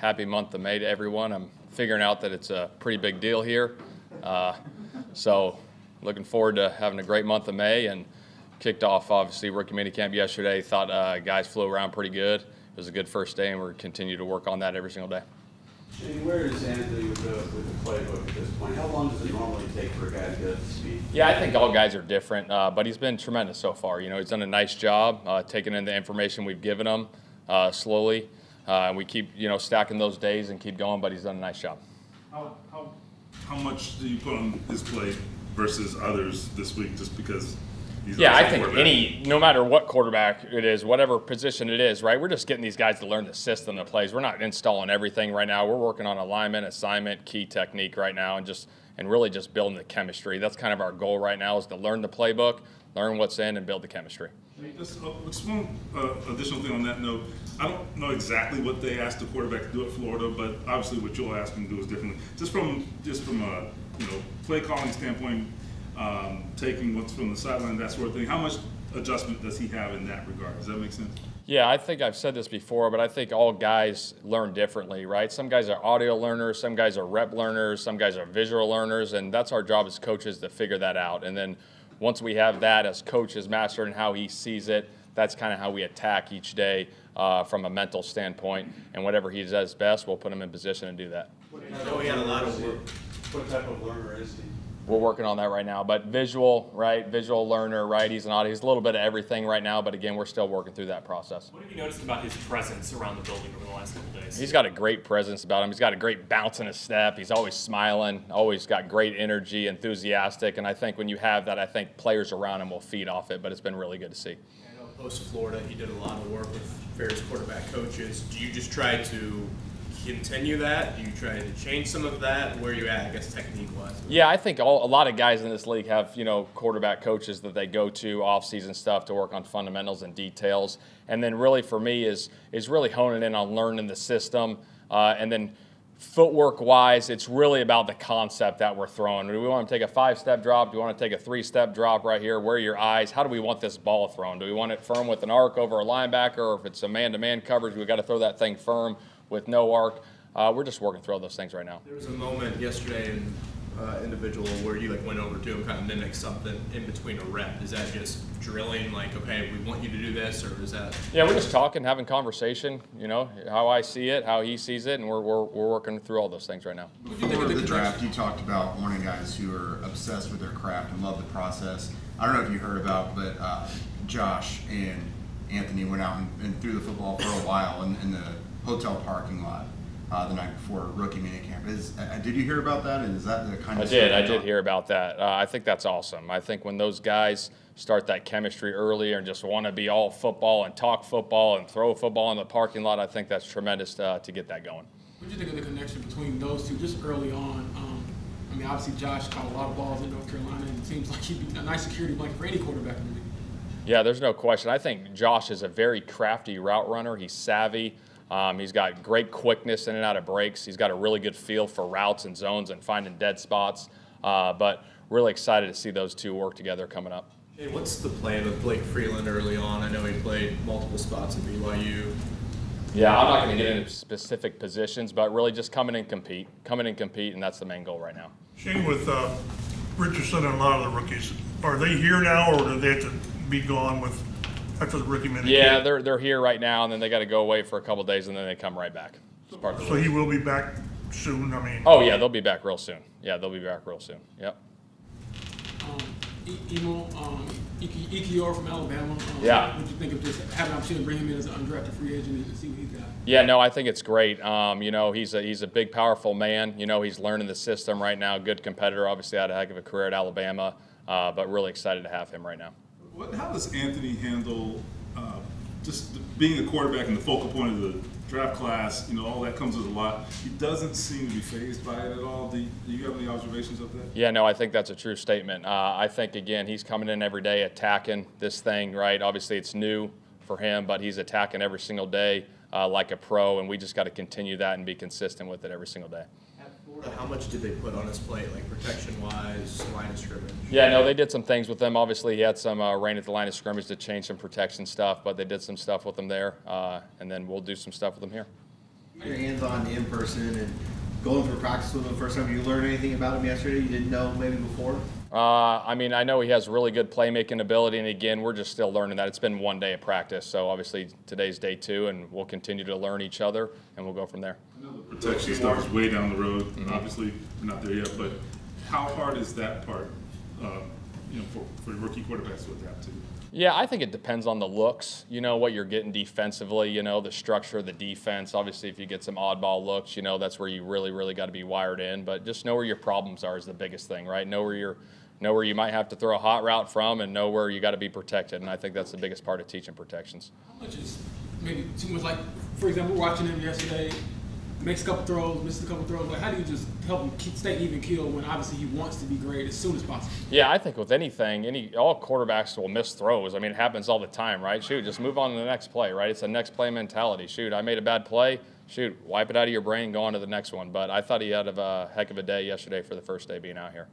happy month of May to everyone. I'm figuring out that it's a pretty big deal here. So looking forward to having a great month of May, and kicked off, obviously, rookie minicamp yesterday. Thought guys flew around pretty good. It was a good first day, and we're continue to work on that every single day. Shane, where is Anthony with the playbook at this point? How long does it normally take for a guy to get up to speed? Yeah, I think all guys are different, but he's been tremendous so far. You know, he's done a nice job taking in the information we've given him slowly. We keep, you know, stacking those days and keep going, but he's done a nice job. How much do you put on his plate versus others this week, just because he's a quarterback? Yeah, I think no matter what quarterback it is, whatever position it is, right, we're just getting these guys to learn the system that plays. We're not installing everything right now. We're working on alignment, assignment, key technique right now, and really just building the chemistry. That's kind of our goal right now, is to learn the playbook, learn what's in, and build the chemistry. Just one additional thing on that note. I don't know exactly what they asked the quarterback to do at Florida, but obviously what you'll ask him to do is differently. Just from a play calling standpoint, taking what's from the sideline, that sort of thing. How much adjustment does he have in that regard? Does that make sense? Yeah, I think I've said this before, but I think all guys learn differently, right? Some guys are audio learners, some guys are rep learners, some guys are visual learners, and that's our job as coaches to figure that out. And then once we have that as coaches mastered and how he sees it, that's kind of how we attack each day from a mental standpoint. And whatever he does best, we'll put him in position and do that. We had a lot of work. What type of learner is he? We're working on that right now. But visual, right? Visual learner, right? He's an audio. He's a little bit of everything right now. But again, we're still working through that process. What have you noticed about his presence around the building over the last couple days? He's got a great presence about him. He's got a great bounce in his step. He's always smiling, always got great energy, enthusiastic. And I think when you have that, I think players around him will feed off it. But it's been really good to see. I know post Florida, he did a lot of work with various quarterback coaches. Do you just try to continue that? Do you try to change some of that? Where are you at, I guess, technique-wise? Yeah, I think a lot of guys in this league have, quarterback coaches that they go to off-season stuff to work on fundamentals and details. And then really for me is really honing in on learning the system. And then footwork-wise, it's really about the concept that we're throwing. Do we want to take a 5-step drop? Do we want to take a 3-step drop right here? Where are your eyes? How do we want this ball thrown? Do we want it firm with an arc over a linebacker? Or if it's a man-to-man coverage, we've got to throw that thing firm with no arc. We're just working through all those things right now. There was a moment yesterday in individual where you went over to him, kind of mimic something in between a rep. Is that just drilling, okay, we want you to do this, or is that? Yeah, we're just talking, having conversation, how I see it, how he sees it, and we're working through all those things right now. Before the draft, you talked about wanting guys who are obsessed with their craft and love the process. I don't know if you heard about, but Josh and Anthony went out and threw the football for a while in the hotel parking lot the night before rookie minicamp. Did you hear about that? And is that the kind of stuff? I did hear about that. I think that's awesome. I think when those guys start that chemistry earlier and just want to be all football and talk football and throw football in the parking lot, I think that's tremendous to get that going. What do you think of the connection between those two just early on? I mean, obviously Josh caught a lot of balls in North Carolina, and it seems like he'd be a nice security blanket for any quarterback in the league. Yeah, there's no question. I think Josh is a very crafty route runner. He's savvy. He's got great quickness in and out of breaks. He's got a really good feel for routes and zones and finding dead spots. But really excited to see those two work together coming up. Hey, what's the plan with Blake Freeland early on? I know he played multiple spots at BYU. Yeah, I'm not going to get into specific positions, but really just come in and compete, and that's the main goal right now. Shane, with Richardson and a lot of the rookies, are they here now, or do they have to be gone with? After the rookie minicamp. Yeah, they're here right now, and then they got to go away for a couple of days, and then they come right back. So he will be back soon. Oh yeah, they'll be back real soon. Yeah, they'll be back real soon. Yep. Ekior from Alabama. Yeah. What do you think of just having an opportunity to bring him in as an undrafted free agent and see what he's got? Yeah, no, I think it's great. He's a big, powerful man. He's learning the system right now. Good competitor. Obviously, had a heck of a career at Alabama, but really excited to have him right now. How does Anthony handle just being the quarterback and the focal point of the draft class? All that comes with a lot. He doesn't seem to be fazed by it at all. Do you have any observations of that? Yeah, no, I think that's a true statement. I think, again, he's coming in every day attacking this thing, right? Obviously, it's new for him, but he's attacking every single day like a pro, and we just got to continue that and be consistent with it every single day. How much did they put on his plate, protection-wise, line of scrimmage? Yeah, no, they did some things with him. Obviously, he had some rain at the line of scrimmage to change some protection stuff, but they did some stuff with him there, and then we'll do some stuff with him here. You're hands-on in person and going through practice with him the first time. Did you learn anything about him yesterday you didn't know maybe before? I mean, I know he has really good playmaking ability, and again, we're just still learning that. It's been one day of practice, so obviously today's day two, and we'll continue to learn each other, and we'll go from there. I know the protection stuff is way down the road, and obviously we're not there yet, but how hard is that part for rookie quarterbacks to adapt to? Yeah, I think it depends on the looks, what you're getting defensively, the structure of the defense. Obviously, if you get some oddball looks, that's where you really, really got to be wired in. But just know where your problems are is the biggest thing, right? Know where you might have to throw a hot route from and know where you got to be protected. And I think that's the biggest part of teaching protections. How much is maybe too much? Like, for example, watching him yesterday, makes a couple throws, misses a couple throws. Like, how do you just help him stay even keel when obviously he wants to be great as soon as possible? Yeah, I think with anything, all quarterbacks will miss throws. I mean, it happens all the time, right? Shoot, just move on to the next play, right? It's a next play mentality. Shoot, I made a bad play. Shoot, wipe it out of your brain, go on to the next one. But I thought he had a heck of a day yesterday for the first day being out here.